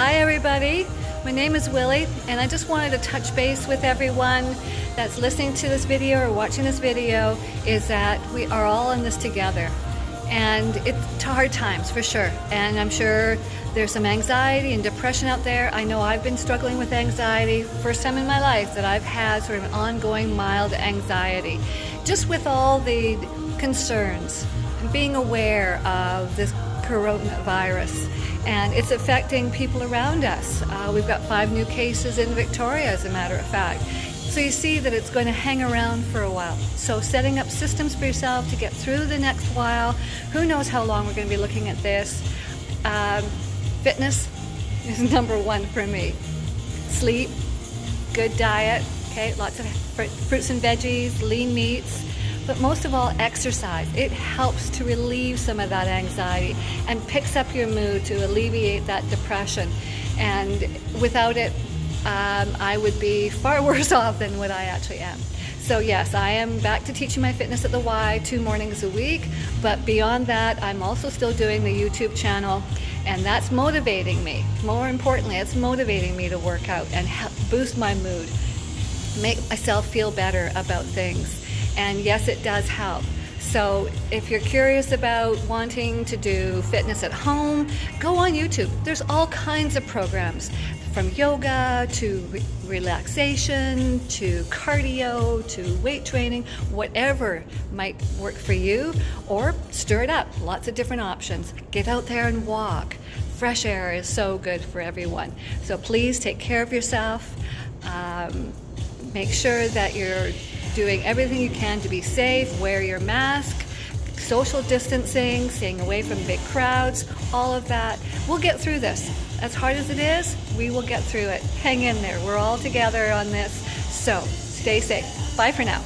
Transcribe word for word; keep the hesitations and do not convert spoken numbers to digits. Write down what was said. Hi everybody, my name is Willy and I just wanted to touch base with everyone that's listening to this video or watching this video is that we are all in this together, and it's hard times for sure, and I'm sure there's some anxiety and depression out there. I know I've been struggling with anxiety. First time in my life that I've had sort of an ongoing mild anxiety, just with all the concerns and being aware of this coronavirus. And it's affecting people around us. Uh, we've got five new cases in Victoria, as a matter of fact. So you see that it's going to hang around for a while. So setting up systems for yourself to get through the next while. Who knows how long we're going to be looking at this. Um, fitness is number one for me. Sleep, good diet, okay, lots of fr fruits and veggies, lean meats. But most of all, exercise. It helps to relieve some of that anxiety and picks up your mood to alleviate that depression. And without it, um, I would be far worse off than what I actually am. So yes, I am back to teaching my fitness at the Y two mornings a week. But beyond that, I'm also still doing the YouTube channel. And that's motivating me. More importantly, it's motivating me to work out and help boost my mood, make myself feel better about things. And yes, it does help. So if you're curious about wanting to do fitness at home, go on YouTube. There's all kinds of programs, from yoga to re relaxation to cardio to weight training, whatever might work for you, or stir it up. Lots of different options. Get out there and walk. Fresh air is so good for everyone. So please take care of yourself. Um, make sure that you're doing everything you can to be safe. Wear your mask, social distancing, staying away from big crowds, all of that. We'll get through this. As hard as it is, we will get through it. Hang in there. We're all together on this. So stay safe. Bye for now.